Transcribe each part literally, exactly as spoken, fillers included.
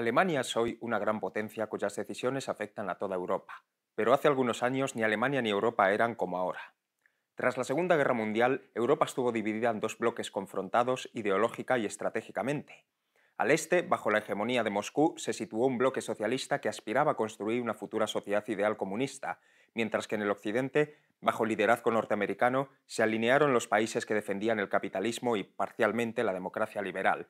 Alemania es hoy una gran potencia cuyas decisiones afectan a toda Europa, pero hace algunos años ni Alemania ni Europa eran como ahora. Tras la Segunda Guerra Mundial, Europa estuvo dividida en dos bloques confrontados ideológica y estratégicamente. Al este, bajo la hegemonía de Moscú, se situó un bloque socialista que aspiraba a construir una futura sociedad ideal comunista, mientras que en el occidente, bajo liderazgo norteamericano, se alinearon los países que defendían el capitalismo y, parcialmente, la democracia liberal.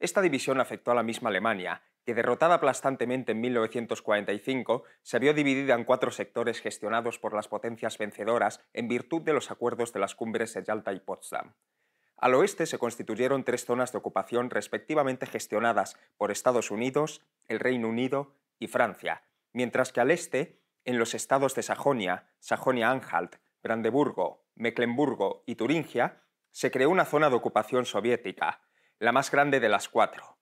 Esta división afectó a la misma Alemania, que derrotada aplastantemente en mil novecientos cuarenta y cinco, se vio dividida en cuatro sectores gestionados por las potencias vencedoras en virtud de los acuerdos de las cumbres de Yalta y Potsdam. Al oeste se constituyeron tres zonas de ocupación respectivamente gestionadas por Estados Unidos, el Reino Unido y Francia, mientras que al este, en los estados de Sajonia, Sajonia-Anhalt, Brandeburgo, Mecklemburgo y Turingia, se creó una zona de ocupación soviética, la más grande de las cuatro.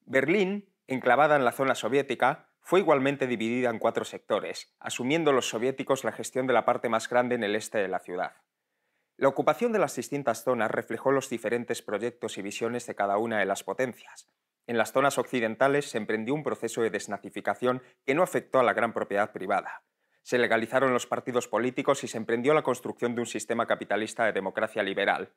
Berlín, enclavada en la zona soviética, fue igualmente dividida en cuatro sectores, asumiendo los soviéticos la gestión de la parte más grande en el este de la ciudad. La ocupación de las distintas zonas reflejó los diferentes proyectos y visiones de cada una de las potencias. En las zonas occidentales se emprendió un proceso de desnazificación que no afectó a la gran propiedad privada. Se legalizaron los partidos políticos y se emprendió la construcción de un sistema capitalista de democracia liberal.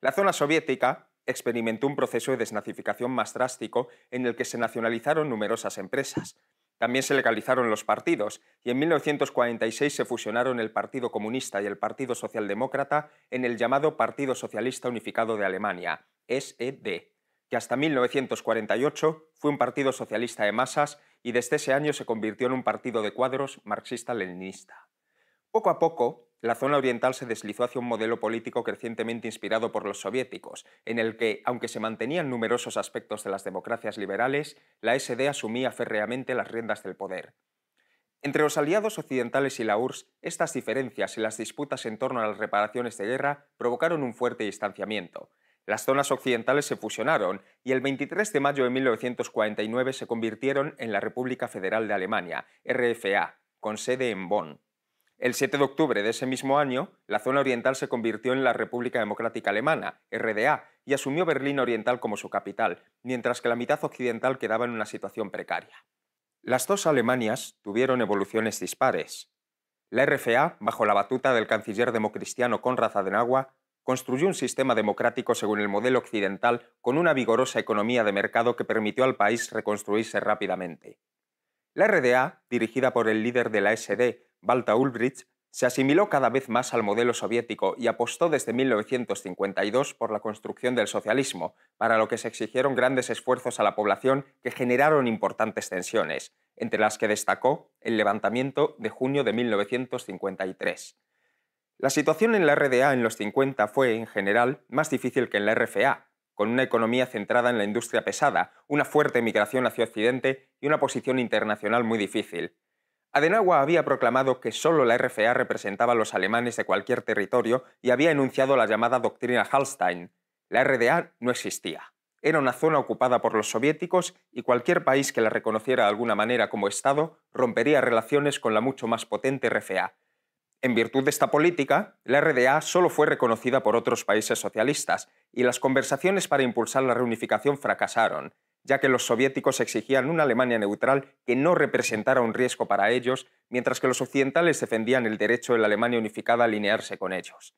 La zona soviética experimentó un proceso de desnazificación más drástico en el que se nacionalizaron numerosas empresas. También se legalizaron los partidos, y en mil novecientos cuarenta y seis se fusionaron el Partido Comunista y el Partido Socialdemócrata en el llamado Partido Socialista Unificado de Alemania, S E D, que hasta mil novecientos cuarenta y ocho fue un partido socialista de masas y desde ese año se convirtió en un partido de cuadros marxista-leninista. Poco a poco, la zona oriental se deslizó hacia un modelo político crecientemente inspirado por los soviéticos, en el que, aunque se mantenían numerosos aspectos de las democracias liberales, la S D asumía férreamente las riendas del poder. Entre los aliados occidentales y la U R S S, estas diferencias y las disputas en torno a las reparaciones de guerra provocaron un fuerte distanciamiento. Las zonas occidentales se fusionaron y el veintitrés de mayo de mil novecientos cuarenta y nueve se convirtieron en la República Federal de Alemania, R F A, con sede en Bonn. El siete de octubre de ese mismo año, la zona oriental se convirtió en la República Democrática Alemana, R D A, y asumió Berlín Oriental como su capital, mientras que la mitad occidental quedaba en una situación precaria. Las dos Alemanias tuvieron evoluciones dispares. La R F A, bajo la batuta del canciller democristiano Konrad Adenauer, construyó un sistema democrático según el modelo occidental con una vigorosa economía de mercado que permitió al país reconstruirse rápidamente. La R D A, dirigida por el líder de la S D, Walter Ulbricht, se asimiló cada vez más al modelo soviético y apostó desde mil novecientos cincuenta y dos por la construcción del socialismo, para lo que se exigieron grandes esfuerzos a la población que generaron importantes tensiones, entre las que destacó el levantamiento de junio de mil novecientos cincuenta y tres. La situación en la R D A en los cincuenta fue, en general, más difícil que en la R F A, con una economía centrada en la industria pesada, una fuerte migración hacia Occidente y una posición internacional muy difícil. Adenauer había proclamado que solo la R F A representaba a los alemanes de cualquier territorio y había enunciado la llamada Doctrina Hallstein. La R D A no existía. Era una zona ocupada por los soviéticos y cualquier país que la reconociera de alguna manera como Estado rompería relaciones con la mucho más potente R F A. En virtud de esta política, la R D A solo fue reconocida por otros países socialistas y las conversaciones para impulsar la reunificación fracasaron, ya que los soviéticos exigían una Alemania neutral que no representara un riesgo para ellos, mientras que los occidentales defendían el derecho de la Alemania unificada a alinearse con ellos.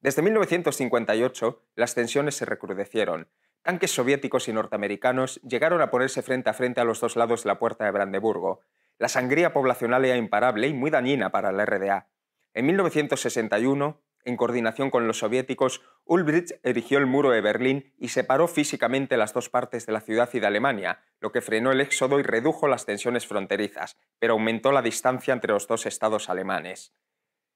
Desde mil novecientos cincuenta y ocho, las tensiones se recrudecieron. Tanques soviéticos y norteamericanos llegaron a ponerse frente a frente a los dos lados de la Puerta de Brandeburgo. La sangría poblacional era imparable y muy dañina para la R D A. En mil novecientos sesenta y uno, en coordinación con los soviéticos, Ulbricht erigió el Muro de Berlín y separó físicamente las dos partes de la ciudad y de Alemania, lo que frenó el éxodo y redujo las tensiones fronterizas, pero aumentó la distancia entre los dos estados alemanes.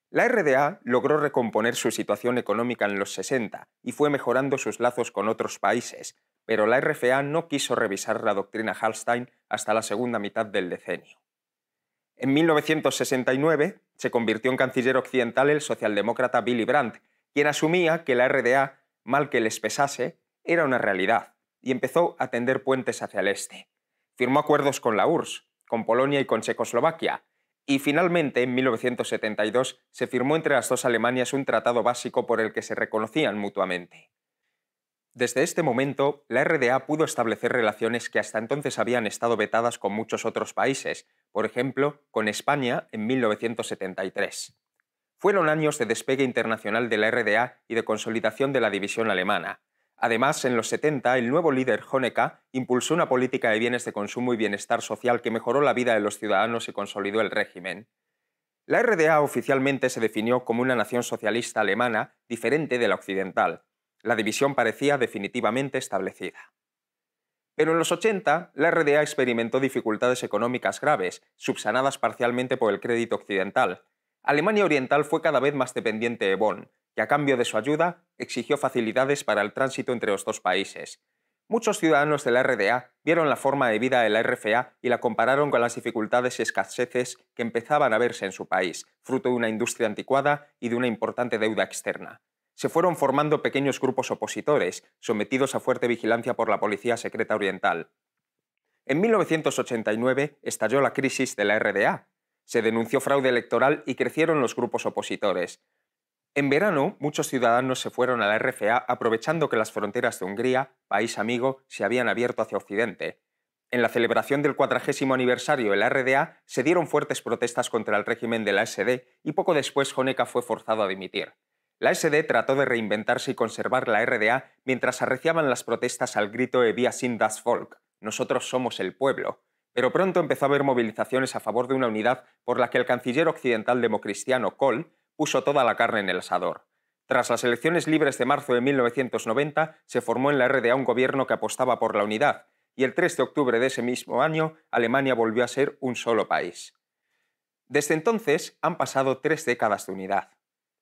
La R D A logró recomponer su situación económica en los sesenta y fue mejorando sus lazos con otros países, pero la R F A no quiso revisar la doctrina Hallstein hasta la segunda mitad del decenio. En mil novecientos sesenta y nueve se convirtió en canciller occidental el socialdemócrata Willy Brandt, quien asumía que la R D A, mal que les pesase, era una realidad, y empezó a tender puentes hacia el este. Firmó acuerdos con la U R S S, con Polonia y con Checoslovaquia, y finalmente, en mil novecientos setenta y dos, se firmó entre las dos Alemanias un tratado básico por el que se reconocían mutuamente. Desde este momento, la R D A pudo establecer relaciones que hasta entonces habían estado vetadas con muchos otros países, por ejemplo, con España en mil novecientos setenta y tres. Fueron años de despegue internacional de la R D A y de consolidación de la división alemana. Además, en los setenta, el nuevo líder Honecker impulsó una política de bienes de consumo y bienestar social que mejoró la vida de los ciudadanos y consolidó el régimen. La R D A oficialmente se definió como una nación socialista alemana diferente de la occidental. La división parecía definitivamente establecida. Pero en los ochenta, la R D A experimentó dificultades económicas graves, subsanadas parcialmente por el crédito occidental. Alemania Oriental fue cada vez más dependiente de Bonn, que a cambio de su ayuda exigió facilidades para el tránsito entre los dos países. Muchos ciudadanos de la R D A vieron la forma de vida de la R F A y la compararon con las dificultades y escaseces que empezaban a verse en su país, fruto de una industria anticuada y de una importante deuda externa. Se fueron formando pequeños grupos opositores, sometidos a fuerte vigilancia por la policía secreta oriental. En mil novecientos ochenta y nueve estalló la crisis de la R D A. Se denunció fraude electoral y crecieron los grupos opositores. En verano, muchos ciudadanos se fueron a la R F A aprovechando que las fronteras de Hungría, país amigo, se habían abierto hacia Occidente. En la celebración del cuadragésimo aniversario de la R D A se dieron fuertes protestas contra el régimen de la S D y poco después Honecker fue forzado a dimitir. La S D trató de reinventarse y conservar la R D A mientras arreciaban las protestas al grito de «Wir sind das Volk», «Nosotros somos el pueblo». Pero pronto empezó a haber movilizaciones a favor de una unidad por la que el canciller occidental democristiano Kohl puso toda la carne en el asador. Tras las elecciones libres de marzo de mil novecientos noventa, se formó en la R D A un gobierno que apostaba por la unidad, y el tres de octubre de ese mismo año, Alemania volvió a ser un solo país. Desde entonces han pasado tres décadas de unidad.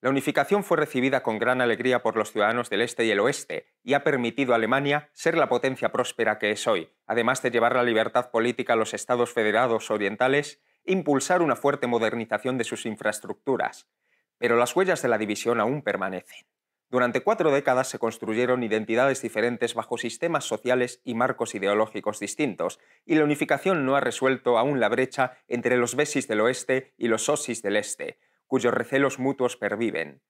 La unificación fue recibida con gran alegría por los ciudadanos del este y el oeste, y ha permitido a Alemania ser la potencia próspera que es hoy, además de llevar la libertad política a los estados federados orientales e impulsar una fuerte modernización de sus infraestructuras. Pero las huellas de la división aún permanecen. Durante cuatro décadas se construyeron identidades diferentes bajo sistemas sociales y marcos ideológicos distintos, y la unificación no ha resuelto aún la brecha entre los Vesis del oeste y los Ossis del este, cuyos recelos mutuos perviven.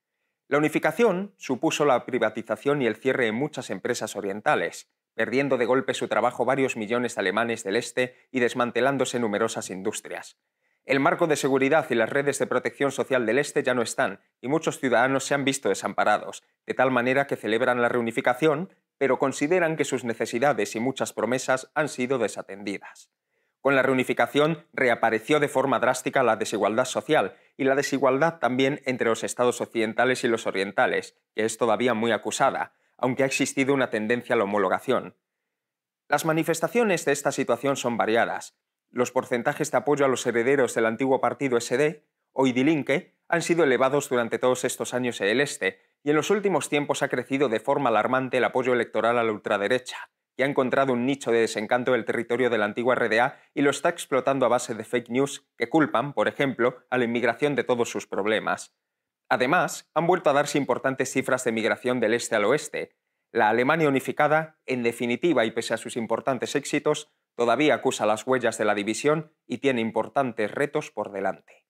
La unificación supuso la privatización y el cierre de muchas empresas orientales, perdiendo de golpe su trabajo varios millones de alemanes del este y desmantelándose numerosas industrias. El marco de seguridad y las redes de protección social del este ya no están, y muchos ciudadanos se han visto desamparados, de tal manera que celebran la reunificación, pero consideran que sus necesidades y muchas promesas han sido desatendidas. Con la reunificación reapareció de forma drástica la desigualdad social y la desigualdad también entre los estados occidentales y los orientales, que es todavía muy acusada, aunque ha existido una tendencia a la homologación. Las manifestaciones de esta situación son variadas. Los porcentajes de apoyo a los herederos del antiguo partido S D, hoy Die Linke, han sido elevados durante todos estos años en el este y en los últimos tiempos ha crecido de forma alarmante el apoyo electoral a la ultraderecha, que ha encontrado un nicho de desencanto del territorio de la antigua R D A y lo está explotando a base de fake news que culpan, por ejemplo, a la inmigración de todos sus problemas. Además, han vuelto a darse importantes cifras de migración del este al oeste. La Alemania unificada, en definitiva y pese a sus importantes éxitos, todavía acusa las huellas de la división y tiene importantes retos por delante.